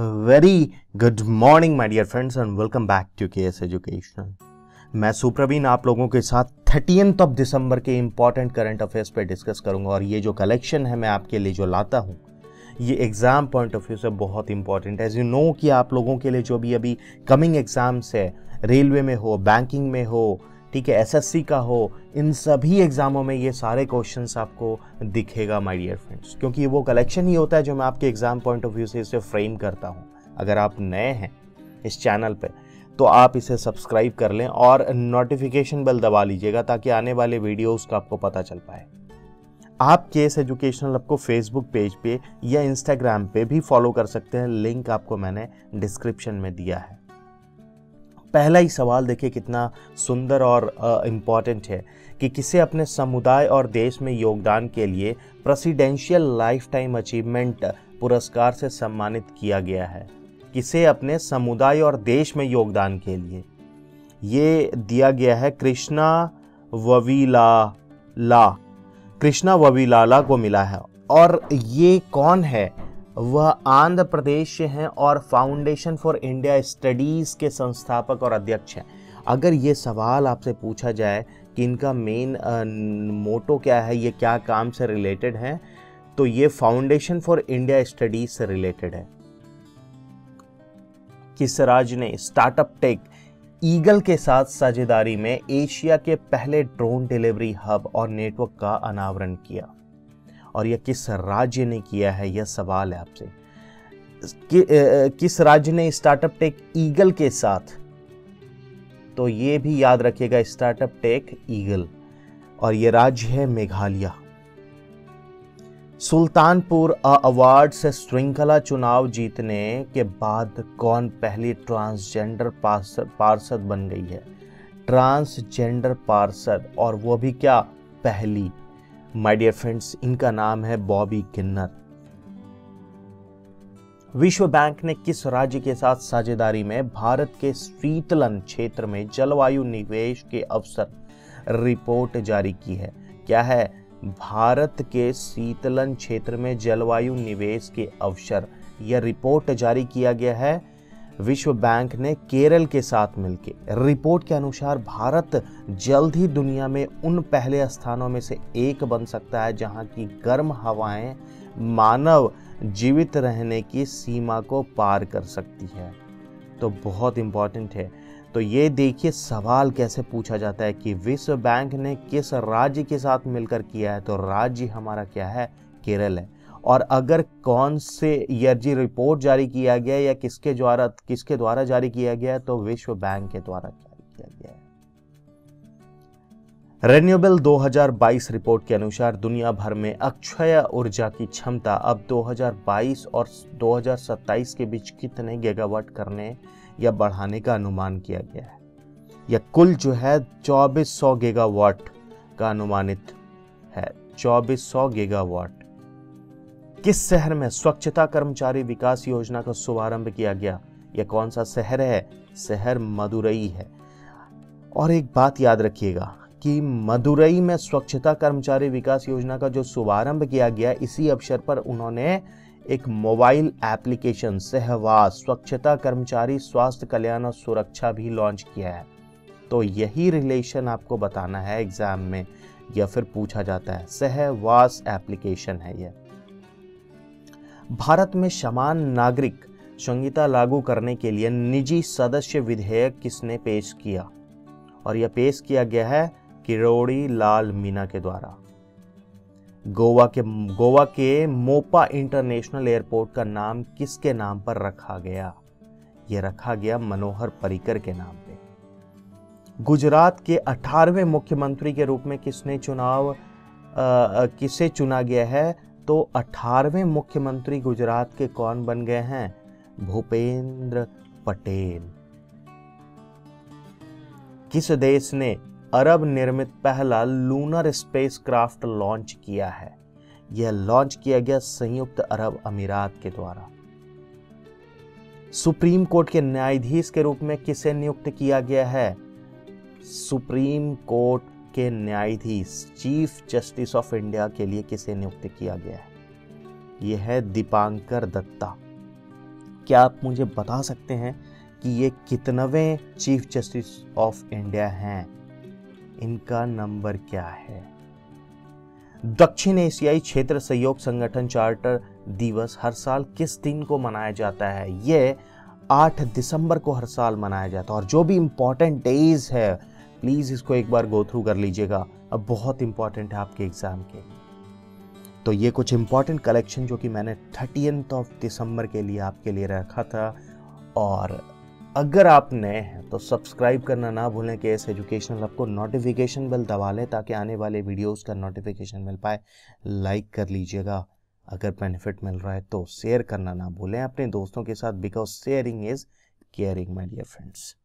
Very good morning my dear friends and welcome back to KS educational. मैं सुप्रवीण आप लोगों के साथ 30 दिसंबर के इम्पॉर्टेंट करंट अफेयर्स पे डिस्कस करूंगा और ये जो कलेक्शन है मैं आपके लिए जो लाता हूँ ये एग्ज़ाम पॉइंट ऑफ व्यू से बहुत इंपॉर्टेंट है। एज यू नो कि आप लोगों के लिए जो भी अभी कमिंग एग्ज़ाम्स है, रेलवे में हो, बैंकिंग में हो, ठीक है, एसएससी का हो, इन सभी एग्ज़ामों में ये सारे क्वेश्चंस आपको दिखेगा माय डियर फ्रेंड्स, क्योंकि वो कलेक्शन ही होता है जो मैं आपके एग्ज़ाम पॉइंट ऑफ व्यू से इसे फ्रेम करता हूँ। अगर आप नए हैं इस चैनल पे तो आप इसे सब्सक्राइब कर लें और नोटिफिकेशन बेल दबा लीजिएगा ताकि आने वाले वीडियोज़ का आपको पता चल पाए। आप केएस एजुकेशनल आपको फेसबुक पेज पे या इंस्टाग्राम पे भी फॉलो कर सकते हैं, लिंक आपको मैंने डिस्क्रिप्शन में दिया है। पहला ही सवाल देखिए कितना सुंदर और इम्पॉर्टेंट है कि किसे अपने समुदाय और देश में योगदान के लिए प्रेसिडेंशियल लाइफ टाइम अचीवमेंट पुरस्कार से सम्मानित किया गया है। किसे अपने समुदाय और देश में योगदान के लिए ये दिया गया है, कृष्णा ववीलाला को मिला है। और ये कौन है, वह आंध्र प्रदेश से हैं और फाउंडेशन फॉर इंडिया स्टडीज़ के संस्थापक और अध्यक्ष हैं। अगर ये सवाल आपसे पूछा जाए कि इनका मेन मोटो क्या है, ये क्या काम से रिलेटेड है, तो ये फाउंडेशन फॉर इंडिया स्टडीज़ से रिलेटेड है। किसराज ने स्टार्टअप टेक ईगल के साथ साझेदारी में एशिया के पहले ड्रोन डिलीवरी हब और नेटवर्क का अनावरण किया, और यह किस राज्य ने किया है, यह सवाल है आपसे। किस राज्य ने स्टार्टअप टेक ईगल के साथ, तो ये भी याद रखिएगा स्टार्टअप टेक ईगल, और यह राज्य है मेघालय। सुल्तानपुर अवार्ड से श्रृंखला चुनाव जीतने के बाद कौन पहली ट्रांसजेंडर पार्षद बन गई है, ट्रांसजेंडर पार्षद, और वो भी क्या पहली। माय डियर फ्रेंड्स, इनका नाम है बॉबी किन्नर। विश्व बैंक ने किस राज्य के साथ साझेदारी में भारत के शीतलन क्षेत्र में जलवायु निवेश के अवसर रिपोर्ट जारी की है। क्या है, भारत के शीतलन क्षेत्र में जलवायु निवेश के अवसर, यह रिपोर्ट जारी किया गया है विश्व बैंक ने केरल के साथ मिलकर। रिपोर्ट के अनुसार भारत जल्द ही दुनिया में उन पहले स्थानों में से एक बन सकता है जहां की गर्म हवाएं मानव जीवित रहने की सीमा को पार कर सकती है, तो बहुत इम्पॉर्टेंट है। तो ये देखिए सवाल कैसे पूछा जाता है कि विश्व बैंक ने किस राज्य के साथ मिलकर किया है, तो राज्य हमारा क्या है, केरल है। और अगर कौन से ईयर जी रिपोर्ट जारी किया गया या किसके द्वारा जारी किया गया, तो विश्व बैंक के द्वारा जारी किया गया है। रिन्यूएबल 2022 रिपोर्ट के अनुसार दुनिया भर में अक्षय ऊर्जा की क्षमता अब 2022 और 2027 के बीच कितने गीगावाट करने या बढ़ाने का अनुमान किया गया है, या कुल जो है 2400 गीगावाट का अनुमानित है, 2400 गीगावाट। किस शहर में स्वच्छता कर्मचारी विकास योजना का शुभारंभ किया गया, यह कौन सा शहर है, शहर मदुरई है। और एक बात याद रखिएगा कि मदुरई में स्वच्छता कर्मचारी विकास योजना का जो शुभारंभ किया गया, इसी अवसर पर उन्होंने एक मोबाइल एप्लीकेशन सहवास स्वच्छता कर्मचारी स्वास्थ्य कल्याण और सुरक्षा भी लॉन्च किया है। तो यही रिलेशन आपको बताना है एग्जाम में या फिर पूछा जाता है, सहवास एप्लीकेशन है यह। भारत में समान नागरिक संहिता लागू करने के लिए निजी सदस्य विधेयक किसने पेश किया, और यह पेश किया गया है किरोड़ीलाल मीना के द्वारा। गोवा के मोपा इंटरनेशनल एयरपोर्ट का नाम किसके नाम पर रखा गया, यह रखा गया मनोहर पर्रिकर के नाम पे। गुजरात के 18वें मुख्यमंत्री के रूप में किसे चुना गया है, तो 18वें मुख्यमंत्री गुजरात के कौन बन गए हैं, भूपेंद्र पटेल। किस देश ने अरब निर्मित पहला लूनर स्पेसक्राफ्ट लॉन्च किया है, यह लॉन्च किया गया संयुक्त अरब अमीरात के द्वारा। सुप्रीम कोर्ट के न्यायाधीश के रूप में किसे नियुक्त किया गया है, सुप्रीम कोर्ट के न्यायाधीश चीफ जस्टिस ऑफ इंडिया के लिए किसे नियुक्त किया गया है, यह है दीपांकर दत्ता। क्या आप मुझे बता सकते हैं कि ये कितनवें चीफ जस्टिस ऑफ इंडिया हैं? इनका नंबर क्या है? दक्षिण एशियाई क्षेत्र सहयोग संगठन चार्टर दिवस हर साल किस दिन को मनाया जाता है? ये 8 दिसंबर को हर साल मनाया जाता है। और जो भी इम्पॉर्टेंट डेज है प्लीज़ इसको एक बार गो थ्रू कर लीजिएगा, अब बहुत इम्पॉर्टेंट है आपके एग्जाम के। तो ये कुछ इम्पॉर्टेंट कलेक्शन जो कि मैंने 30 दिसंबर के लिए आपके लिए रखा था। और अगर आप नए हैं तो सब्सक्राइब करना ना भूलें केएस एजुकेशनल हब को, नोटिफिकेशन बेल दबा लें ताकि आने वाले वीडियोस का नोटिफिकेशन मिल पाए। लाइक कर लीजिएगा अगर बेनिफिट मिल रहा है तो, शेयर करना ना भूलें अपने दोस्तों के साथ, because sharing is caring my dear friends.